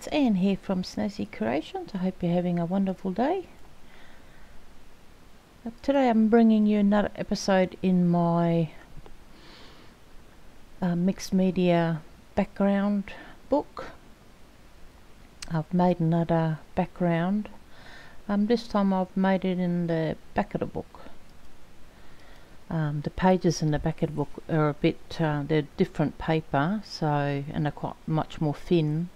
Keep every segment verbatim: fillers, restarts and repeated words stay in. it's Anne here from Snazzy Creations. I hope you're having a wonderful day. Today I'm bringing you another episode in my uh, mixed media background book. I've made another background. Um, this time I've made it in the back of the book. Um, the pages in the back of the book are a bit, uh, they're different paper, so, and they're quite much more thin,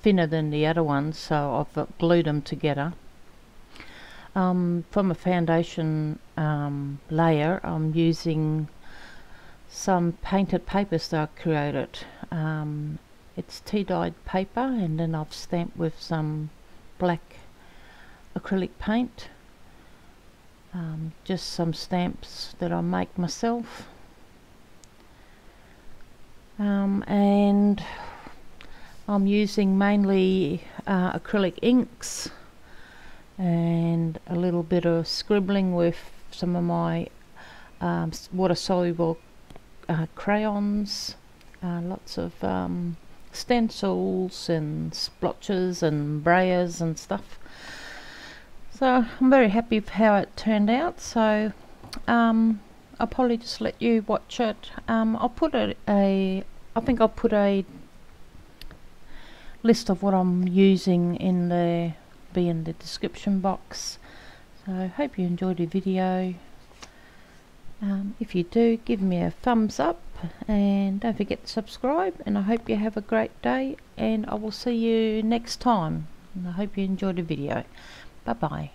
thinner than the other ones, so I've glued them together. Um, from a foundation um, layer, I'm using some painted papers that I created. Um, it's tea dyed paper, and then I've stamped with some black acrylic paint. Um, just some stamps that I make myself, um, and I'm using mainly uh, acrylic inks and a little bit of scribbling with some of my um, water soluble uh, crayons, uh, lots of um, stencils and splotches and brayers and stuff. So I'm very happy with how it turned out, so um, I'll probably just let you watch it. Um, I'll put a, a, I think I'll put a list of what I'm using in the, be in the description box. So I hope you enjoyed the video. Um, if you do, give me a thumbs up and don't forget to subscribe, and I hope you have a great day, and I will see you next time. And I hope you enjoyed the video. Bye-bye.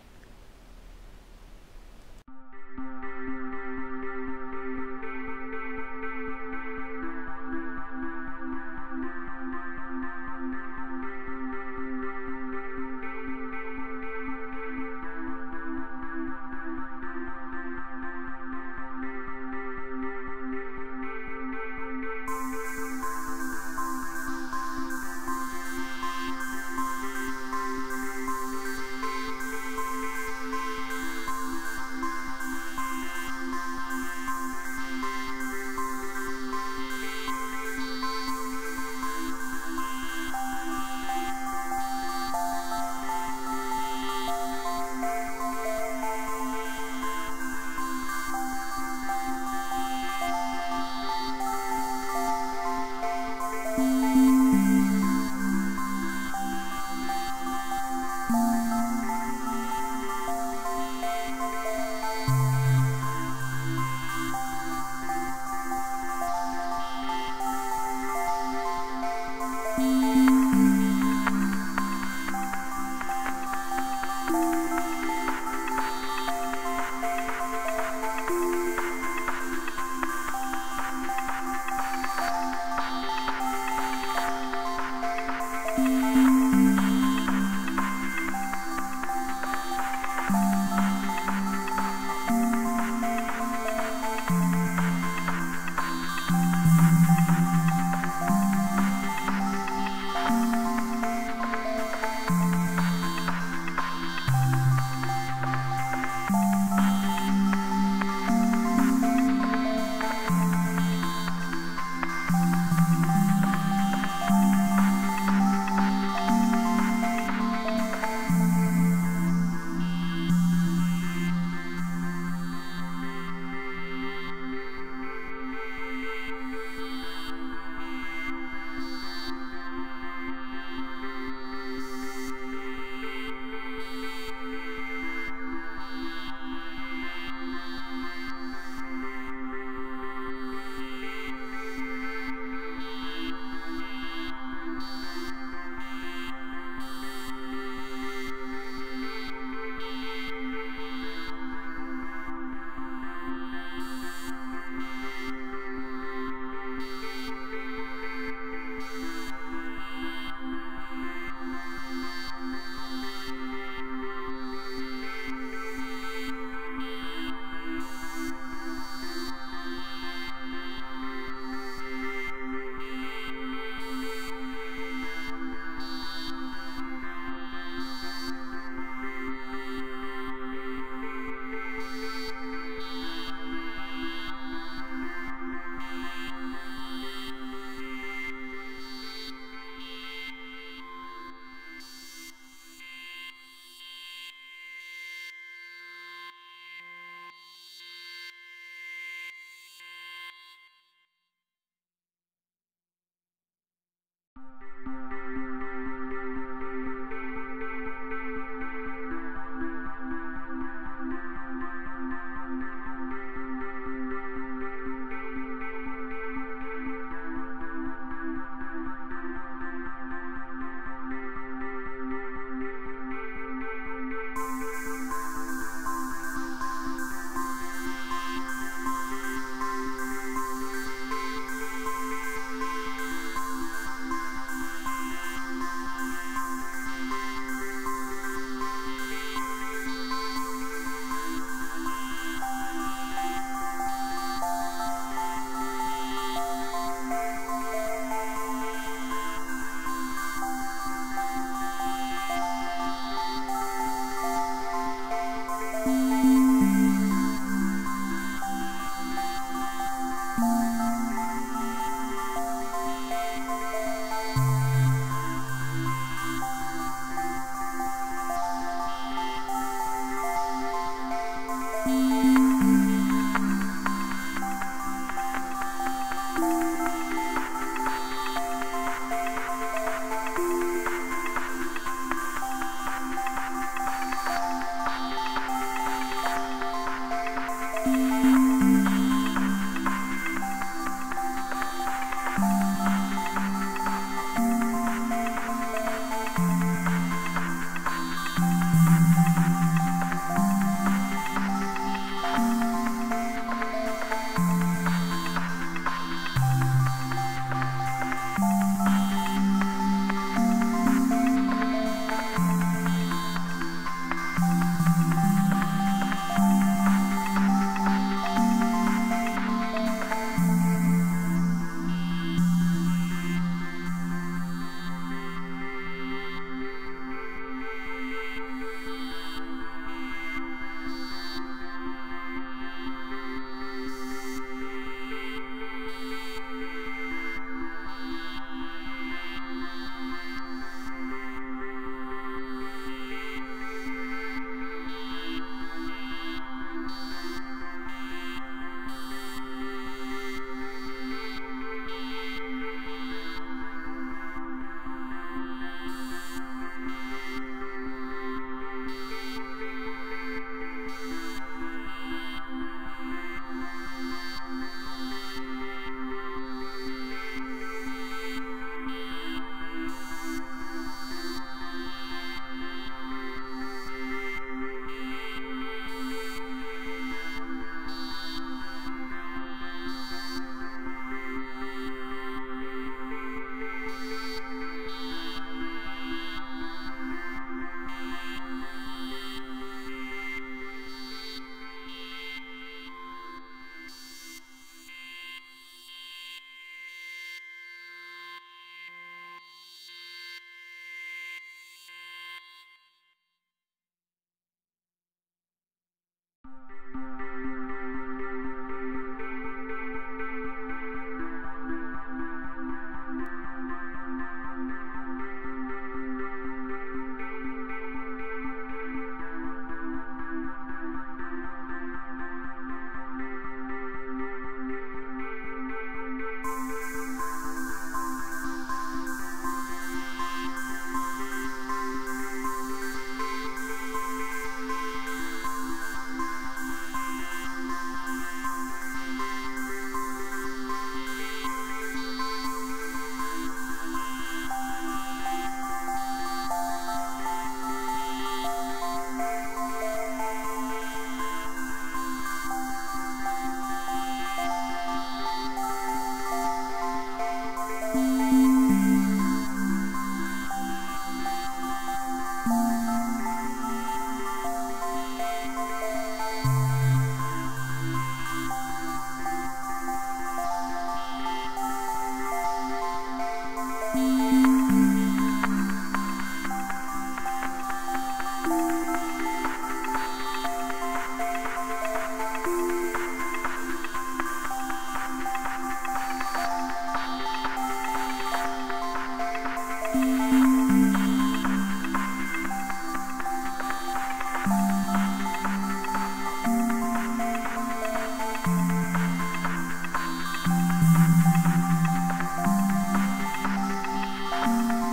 You.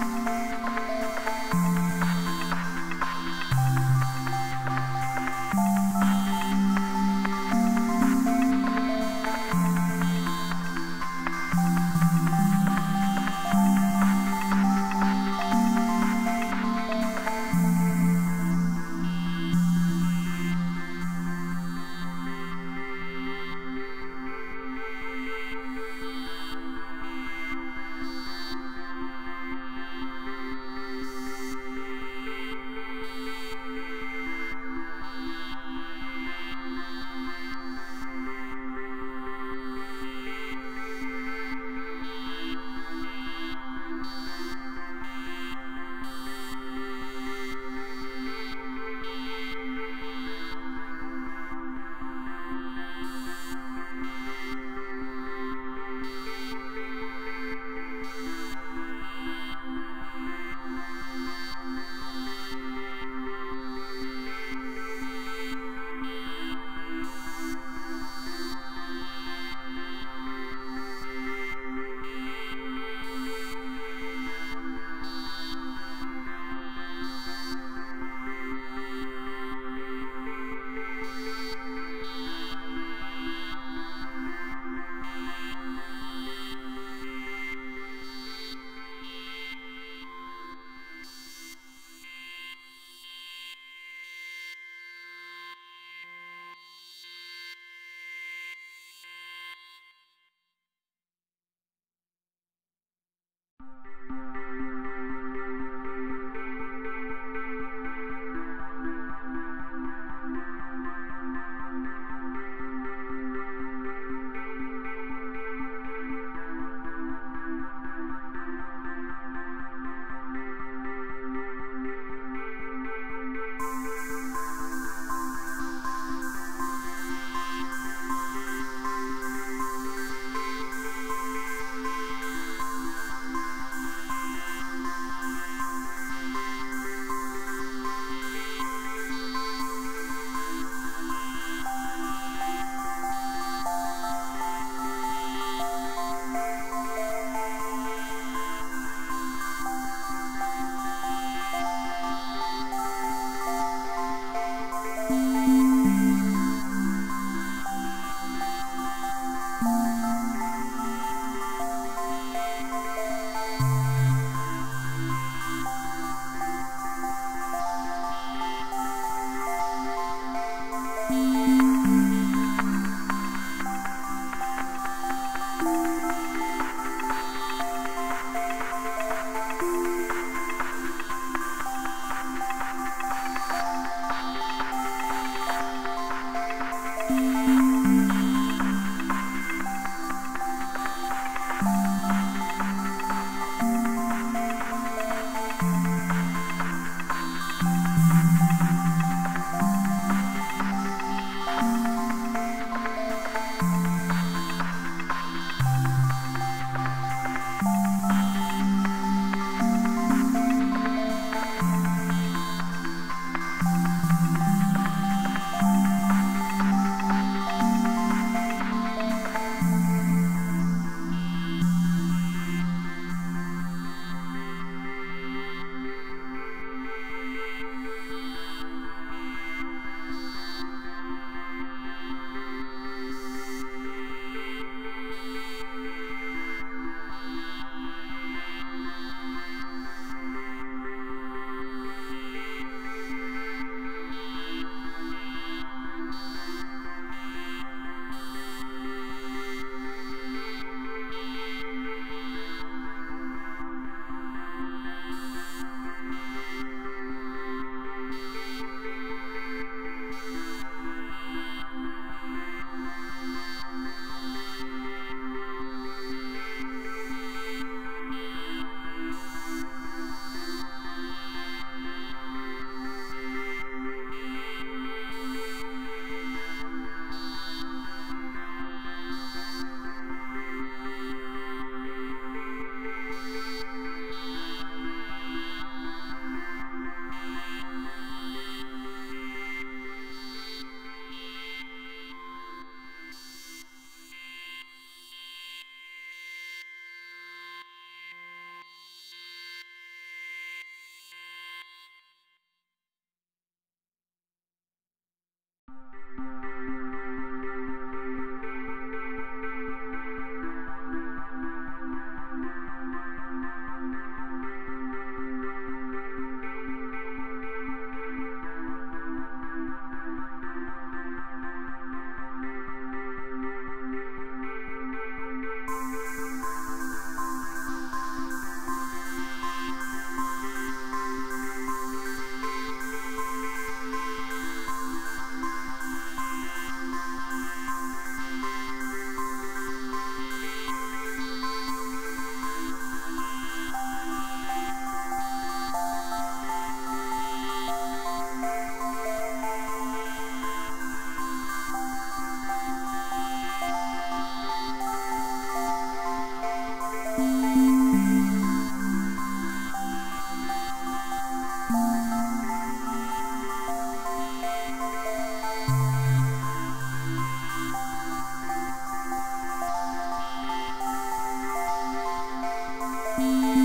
Thank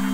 you.